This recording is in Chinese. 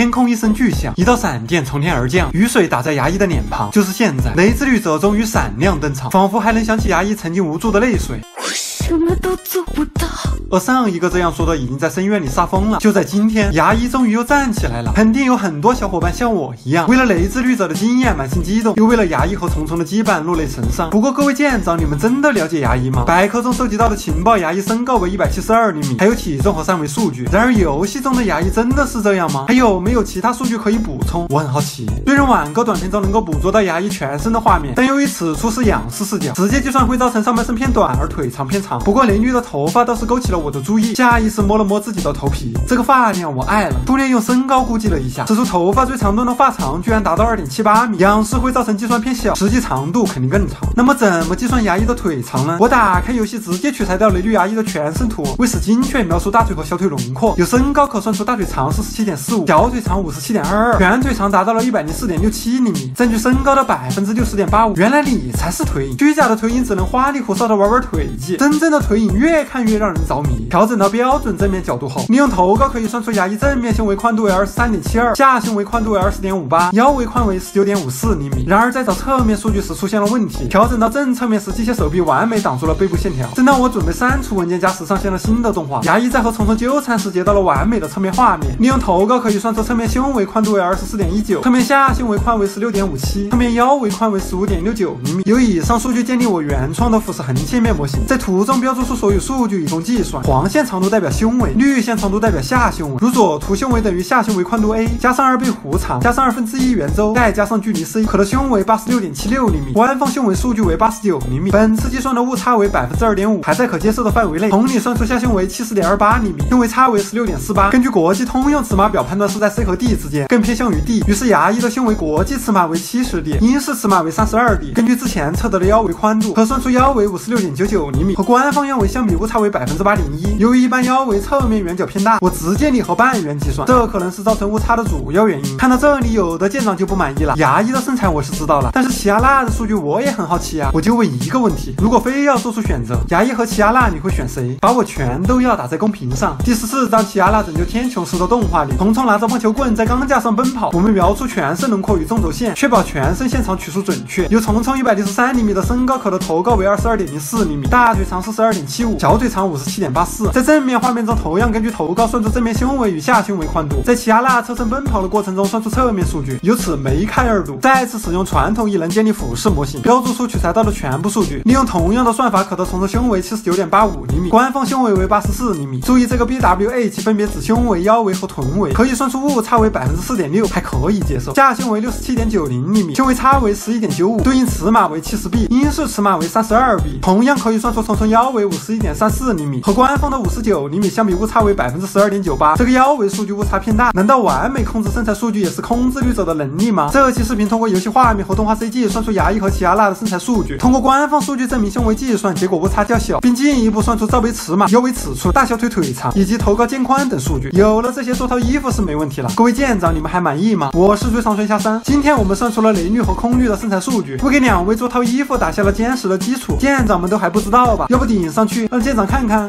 天空一声巨响，一道闪电从天而降，雨水打在衙役的脸庞。就是现在，雷之律者终于闪亮登场，仿佛还能想起衙役曾经无助的泪水。 什么都做不到。而上一个这样说的已经在深渊里杀疯了。就在今天，牙医终于又站起来了。肯定有很多小伙伴像我一样，为了雷之律者的经验满心激动，又为了牙医和虫虫的羁绊落泪神伤。不过各位舰长，你们真的了解牙医吗？百科中收集到的情报，牙医身高为172厘米，还有体重和三维数据。然而游戏中的牙医真的是这样吗？还有没有其他数据可以补充？我很好奇。虽然晚歌短片中能够捕捉到牙医全身的画面，但由于此处是仰视视角，直接计算会造成上半身偏短而腿长偏长。 不过林绿的头发倒是勾起了我的注意，下意识摸了摸自己的头皮，这个发量我爱了。初恋用身高估计了一下，此处头发最长段的发长居然达到2.78米，仰视会造成计算偏小，实际长度肯定更长。那么怎么计算牙医的腿长呢？我打开游戏直接取材掉雷绿牙医的全身图，为使精确描述大腿和小腿轮廓，有身高可算出大腿长47.45，小腿长57.22，全腿长达到了104.67厘米，占据身高的60.85%。原来你才是腿影，虚假的腿影只能花里胡哨的玩腿技，真正的腿影越看越让人着迷。调整到标准正面角度后，利用头高可以算出牙医正面胸围宽度为23.72，下胸围宽度为20.58，腰围宽为19.54厘米。然而在找侧面数据时出现了问题，调整到正侧面时，机械手臂完美挡住了背部线条。正当我准备删除文件夹时，上线了新的动画。牙医在和虫虫纠缠时，截到了完美的侧面画面。利用头高可以算出侧面胸围宽度为24.19，侧面下胸围宽为16.57，侧面腰围宽为15.69厘米。由以上数据建立我原创的俯视横切面模型，在图中 标注出所有数据以供计算。黄线长度代表胸围，绿线长度代表下胸围。如左图胸围等于下胸围宽度 a 加上2倍弧长加上1/2圆周，再加上距离 c， 可得胸围86.76厘米。官方胸围数据为89厘米，本次计算的误差为2.5%，还在可接受的范围内。同理算出下胸围70.28厘米，胸围差为16.48。根据国际通用尺码表判断是在 c 和 d 之间，更偏向于 d。于是牙医的胸围国际尺码为70D， 英式尺码为32D。根据之前测得的腰围宽度，可算出腰围56.99厘米，和官方腰围相比，误差为8.1%。由于一般腰围侧面圆角偏大，我直接拟合半圆计算，这可能是造成误差的主要原因。看到这里，有的舰长就不满意了。牙医的身材我是知道了，但是奇亚娜的数据我也很好奇啊。我就问一个问题：如果非要做出选择，牙医和奇亚娜你会选谁？把我全都要打在公屏上。第14章奇亚娜拯救天穹时的动画里，虫虫拿着棒球棍在钢架上奔跑。我们描述全身轮廓与纵轴线，确保全身线长取数准确。由虫虫163厘米的身高，可的头高为22.04厘米，大腿长42.75，小腿长57.84。在正面画面中，同样根据头高算出正面胸围与下胸围宽度，在奇亚娜车身奔跑的过程中算出侧面数据，由此梅开二度。再次使用传统异能建立俯视模型，标注出取材到的全部数据，利用同样的算法可得虫的胸围79.85厘米，官方胸围为84厘米。注意这个 BWA 其分别指胸围、腰围和臀围，可以算出误差为4.6%，还可以接受。下胸围67.90厘米，胸围差为11.95，对应尺码为70B， 英式尺码为32B， 同样可以算出虫腰围51.34厘米，和官方的59厘米相比，误差为12.98%。这个腰围数据误差偏大，难道完美控制身材数据也是控制律者的能力吗？这期视频通过游戏画面和动画 CG 算出牙医和奇亚娜的身材数据，通过官方数据证明胸围计算结果误差较小，并进一步算出罩杯尺码、腰围尺寸、大小腿腿长以及头高肩宽等数据。有了这些做套衣服是没问题了。各位舰长，你们还满意吗？我是追常水下山，今天我们算出了雷绿和空绿的身材数据，为给两位做套衣服打下了坚实的基础。舰长们都还不知道吧？要不顶上去，让舰长看看。